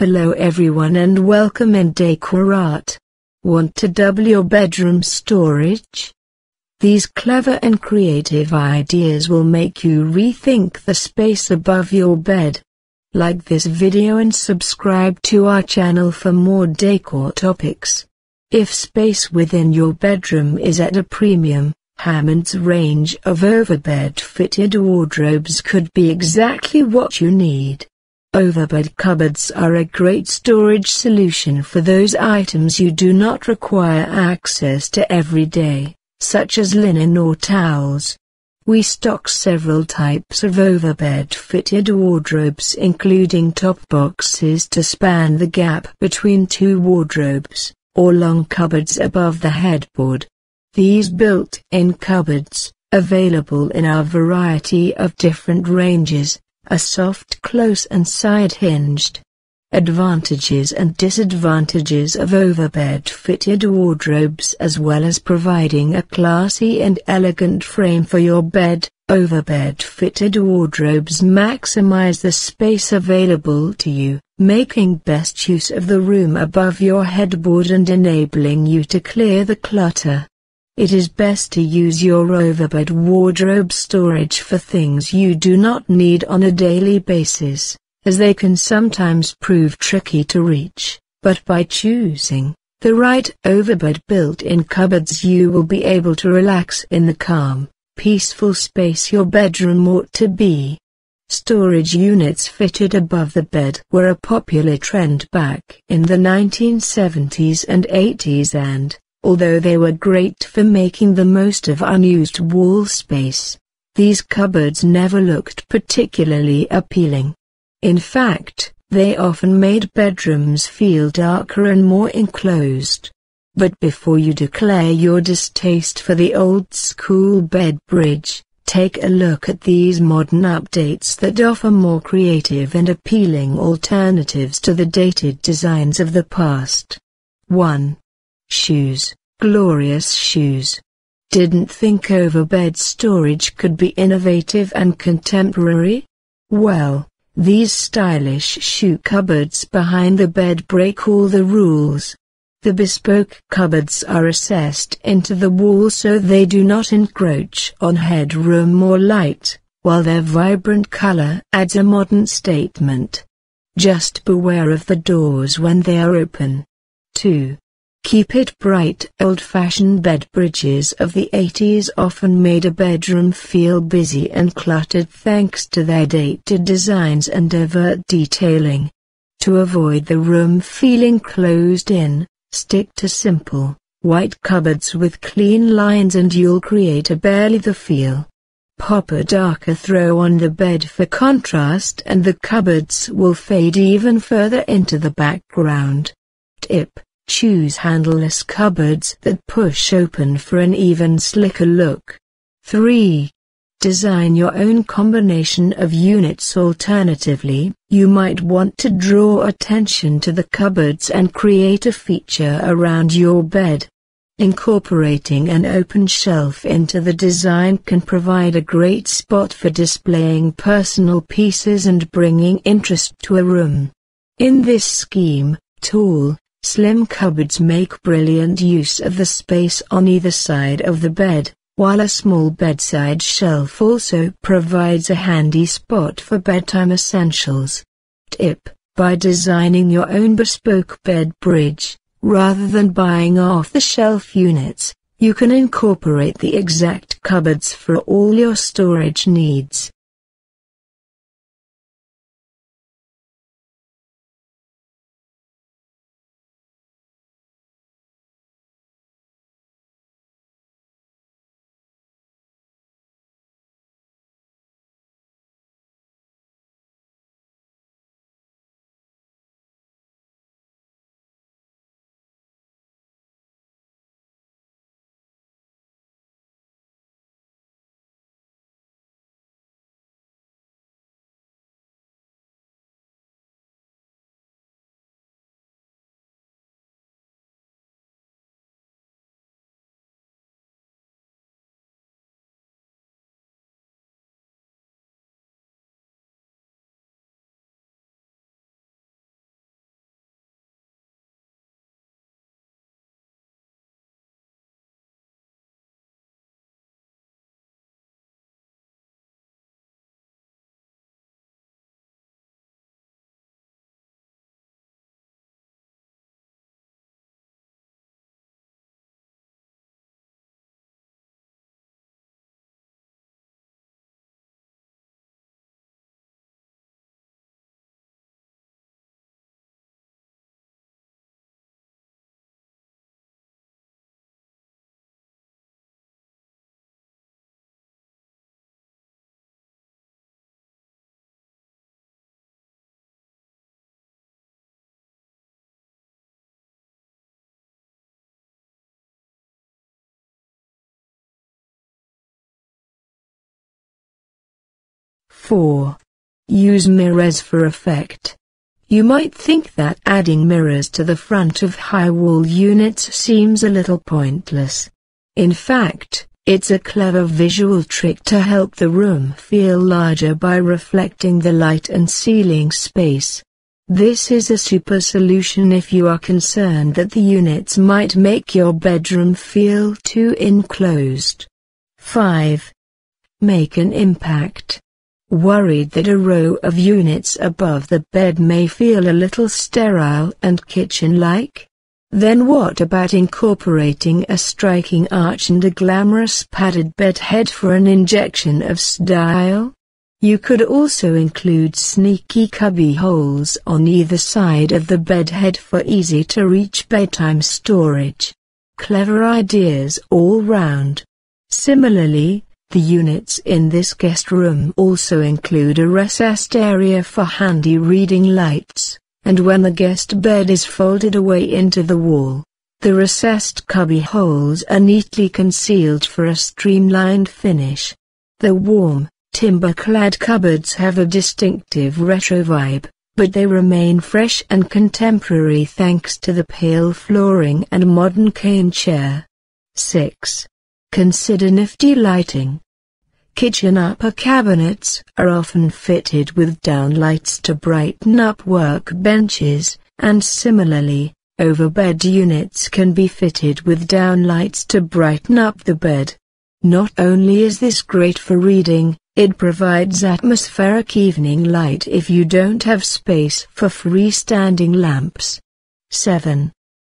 Hello everyone and welcome in Decor Art. Want to double your bedroom storage? These clever and creative ideas will make you rethink the space above your bed. Like this video and subscribe to our channel for more decor topics. If space within your bedroom is at a premium, Hammond's range of overbed fitted wardrobes could be exactly what you need. Overbed cupboards are a great storage solution for those items you do not require access to every day, such as linen or towels. We stock several types of overbed fitted wardrobes, including top boxes to span the gap between two wardrobes, or long cupboards above the headboard. These built-in cupboards, available in our variety of different ranges, are soft close and side hinged. Advantages and disadvantages of overbed fitted wardrobes. As well as providing a classy and elegant frame for your bed, overbed fitted wardrobes maximize the space available to you, making best use of the room above your headboard and enabling you to clear the clutter. It is best to use your overbed wardrobe storage for things you do not need on a daily basis, as they can sometimes prove tricky to reach, but by choosing the right overbed built-in cupboards you will be able to relax in the calm, peaceful space your bedroom ought to be. Storage units fitted above the bed were a popular trend back in the 1970s and 80s and, although they were great for making the most of unused wall space, these cupboards never looked particularly appealing. In fact, they often made bedrooms feel darker and more enclosed. But before you declare your distaste for the old-school bed bridge, take a look at these modern updates that offer more creative and appealing alternatives to the dated designs of the past. 1. Shoes, glorious shoes. Didn't think overbed storage could be innovative and contemporary? Well, these stylish shoe cupboards behind the bed break all the rules. The bespoke cupboards are recessed into the wall so they do not encroach on headroom or light, while their vibrant color adds a modern statement. Just beware of the doors when they are open. 2. Keep it bright. Old-fashioned bed bridges of the 80s often made a bedroom feel busy and cluttered thanks to their dated designs and overt detailing. To avoid the room feeling closed in, stick to simple, white cupboards with clean lines and you'll create a barely the feel. Pop a darker throw on the bed for contrast and the cupboards will fade even further into the background. Tip. Choose handleless cupboards that push open for an even slicker look. 3. Design your own combination of units. Alternatively, you might want to draw attention to the cupboards and create a feature around your bed. Incorporating an open shelf into the design can provide a great spot for displaying personal pieces and bringing interest to a room. In this scheme, tall, slim cupboards make brilliant use of the space on either side of the bed, while a small bedside shelf also provides a handy spot for bedtime essentials. Tip: by designing your own bespoke bed bridge, rather than buying off-the-shelf units, you can incorporate the exact cupboards for all your storage needs. 4. Use mirrors for effect. You might think that adding mirrors to the front of high wall units seems a little pointless. In fact, it's a clever visual trick to help the room feel larger by reflecting the light and ceiling space. This is a super solution if you are concerned that the units might make your bedroom feel too enclosed. 5. Make an impact. Worried that a row of units above the bed may feel a little sterile and kitchen-like? Then what about incorporating a striking arch and a glamorous padded bed head for an injection of style? You could also include sneaky cubby holes on either side of the bed head for easy-to-reach bedtime storage. Clever ideas all round. Similarly, the units in this guest room also include a recessed area for handy reading lights, and when the guest bed is folded away into the wall, the recessed cubby holes are neatly concealed for a streamlined finish. The warm, timber-clad cupboards have a distinctive retro vibe, but they remain fresh and contemporary thanks to the pale flooring and modern cane chair. 6. Consider nifty lighting. Kitchen upper cabinets are often fitted with downlights to brighten up work benches, and similarly, overbed units can be fitted with downlights to brighten up the bed. Not only is this great for reading, it provides atmospheric evening light if you don't have space for freestanding lamps. 7.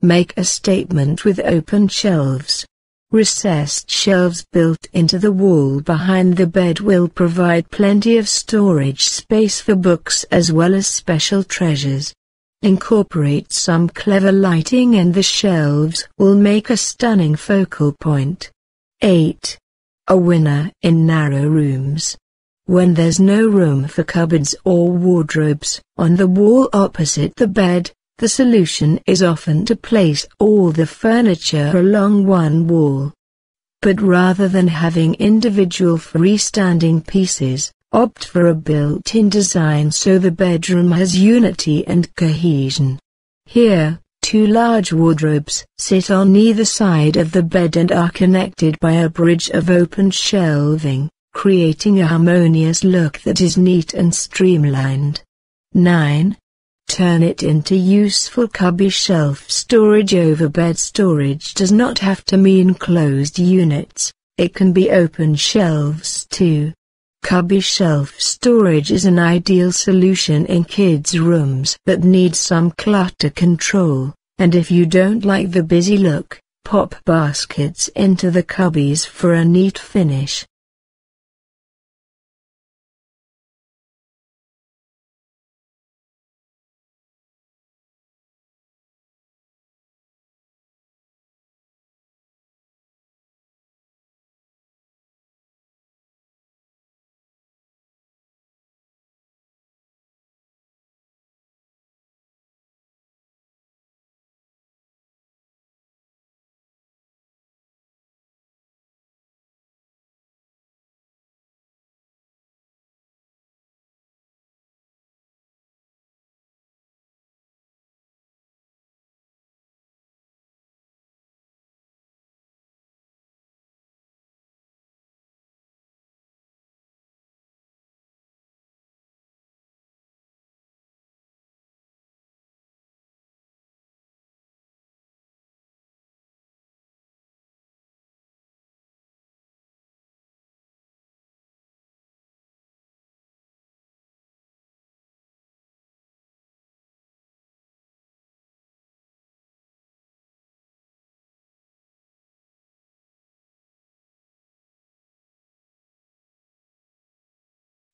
Make a statement with open shelves. Recessed shelves built into the wall behind the bed will provide plenty of storage space for books as well as special treasures. Incorporate some clever lighting and the shelves will make a stunning focal point. 8. A winner in narrow rooms. When there's no room for cupboards or wardrobes on the wall opposite the bed, the solution is often to place all the furniture along one wall. But rather than having individual freestanding pieces, opt for a built-in design so the bedroom has unity and cohesion. Here, 2 large wardrobes sit on either side of the bed and are connected by a bridge of open shelving, creating a harmonious look that is neat and streamlined. 9. Turn it into useful cubby shelf storage. Overbed storage does not have to mean closed units, it can be open shelves too. Cubby shelf storage is an ideal solution in kids' rooms that need some clutter control, and if you don't like the busy look, pop baskets into the cubbies for a neat finish.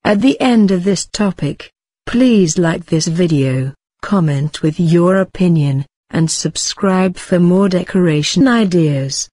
At the end of this topic, please like this video, comment with your opinion, and subscribe for more decoration ideas.